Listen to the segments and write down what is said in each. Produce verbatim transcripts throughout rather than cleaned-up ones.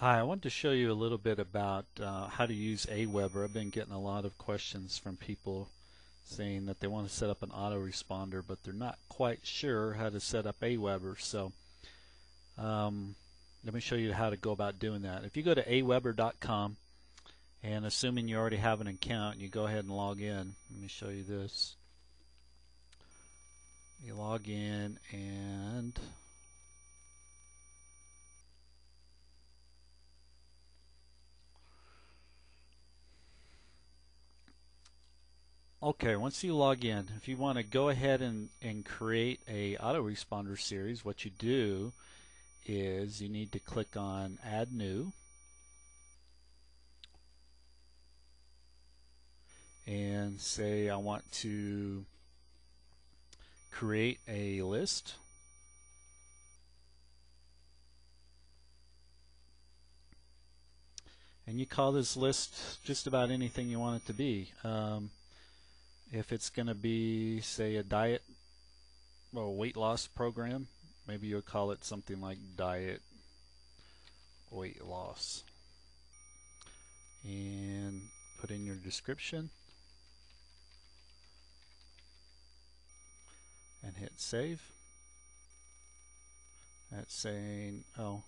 Hi, I wanted to show you a little bit about uh, how to use AWeber. I've been getting a lot of questions from people saying that they want to set up an autoresponder, but they're not quite sure how to set up AWeber. So um, let me show you how to go about doing that. If you go to aweber dot com, and assuming you already have an account, you go ahead and log in. Let me show you this. You log in and okay, once you log in, if you want to go ahead and, and create a autoresponder series, what you do is you need to click on Add New. And say I want to create a list. And you call this list just about anything you want it to be. Um, If it's going to be, say, a diet or well, weight loss program, maybe you'll call it something like diet weight loss. And put in your description. And hit save. That's saying, oh,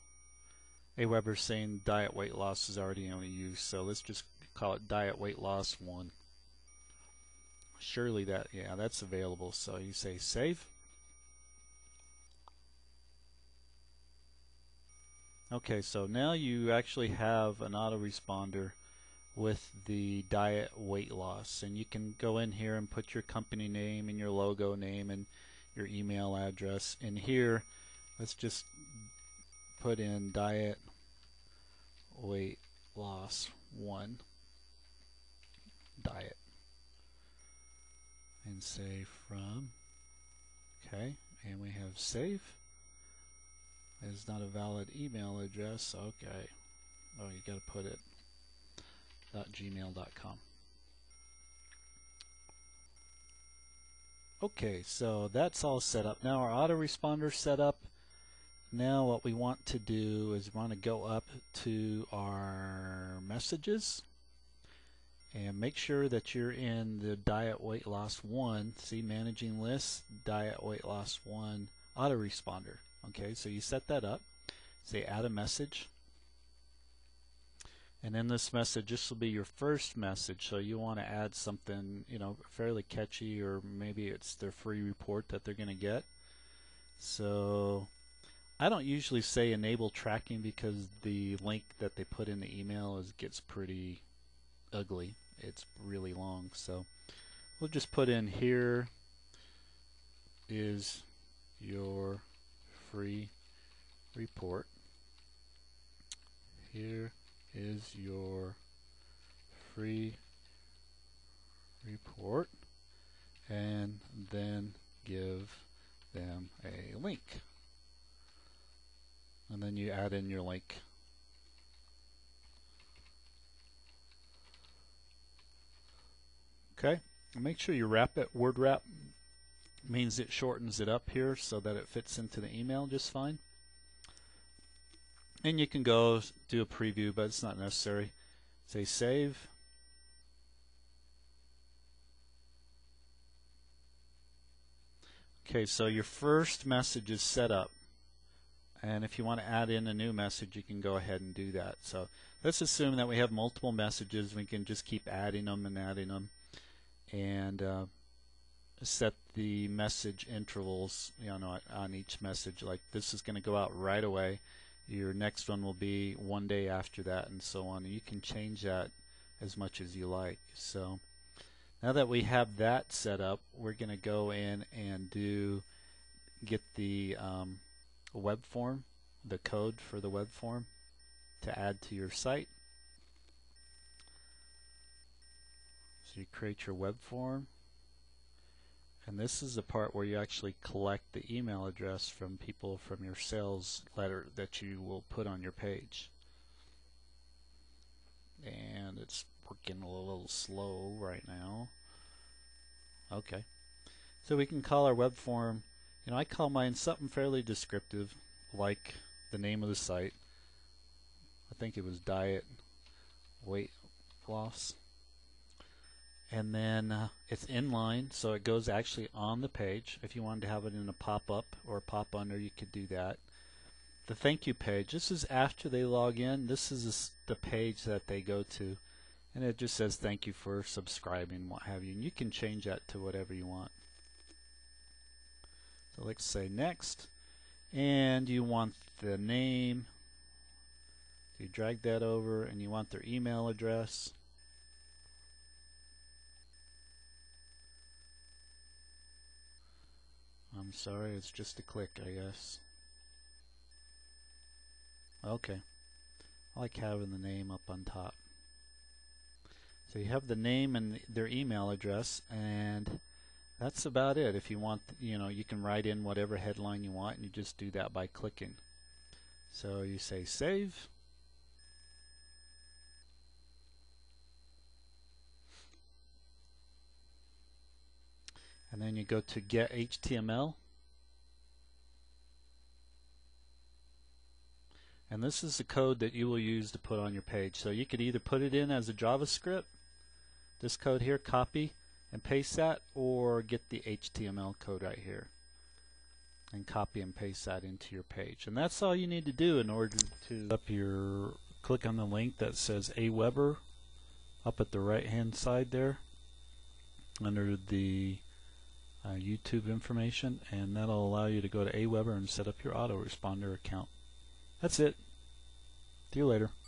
AWeber's saying diet weight loss is already in use, so let's just call it diet weight loss one. Surely that, yeah, that's available. So you say save. Okay, so now you actually have an autoresponder with the diet weight loss, and you can go in here and put your company name and your logo name and your email address in here. Let's just put in diet weight loss one diet. And save from. Okay, and we have save. It's not a valid email address. Okay. Oh, you got to put it dot gmail dot com. Okay, so that's all set up. Now our autoresponder set up. Now what we want to do is we want to go up to our messages. And make sure that you're in the diet weight loss one, see managing lists, diet weight loss one autoresponder. Okay, so you set that up, say add a message, and in this message, this will be your first message, so you want to add something, you know, fairly catchy, or maybe it's their free report that they're going to get. So I don't usually say enable tracking because the link that they put in the email is gets pretty ugly. It's really long, so we'll just put in here is your free report. Here is your free report, and then give them a link, and then you add in your link. Okay, make sure you wrap it. Word wrap means it shortens it up here so that it fits into the email just fine. And you can go do a preview, but it's not necessary. Say save. Okay, so your first message is set up. And if you want to add in a new message, you can go ahead and do that. So let's assume that we have multiple messages. We can just keep adding them and adding them. And uh, set the message intervals, you know, on each message. Like this is going to go out right away. Your next one will be one day after that, and so on. You can change that as much as you like. So now that we have that set up, we're going to go in and do get the um, web form, the code for the web form to add to your site. So you create your web form, and this is the part where you actually collect the email address from people from your sales letter that you will put on your page. And it's working a little slow right now. Okay, so we can call our web form, you know, I call mine something fairly descriptive, like the name of the site. I think it was diet weight loss. And then uh, it's inline, so it goes actually on the page. If you wanted to have it in a pop-up or a pop-under, you could do that. The thank you page, this is after they log in. This is the page that they go to, and it just says thank you for subscribing, what have you. And you can change that to whatever you want. So let's say next, and you want the name. You drag that over, and you want their email address. I'm sorry, it's just a click, I guess. Okay. I like having the name up on top. So you have the name and their email address, and that's about it. If you want, you know, you can write in whatever headline you want, and you just do that by clicking. So you say save. And then you go to get H T M L. And this is the code that you will use to put on your page. So you could either put it in as a JavaScript, this code here, copy and paste that, or get the H T M L code right here and copy and paste that into your page. And that's all you need to do in order to up your, click on the link that says AWeber up at the right hand side there under the Uh, YouTube information, and that'll allow you to go to AWeber and set up your autoresponder account. That's it. See you later.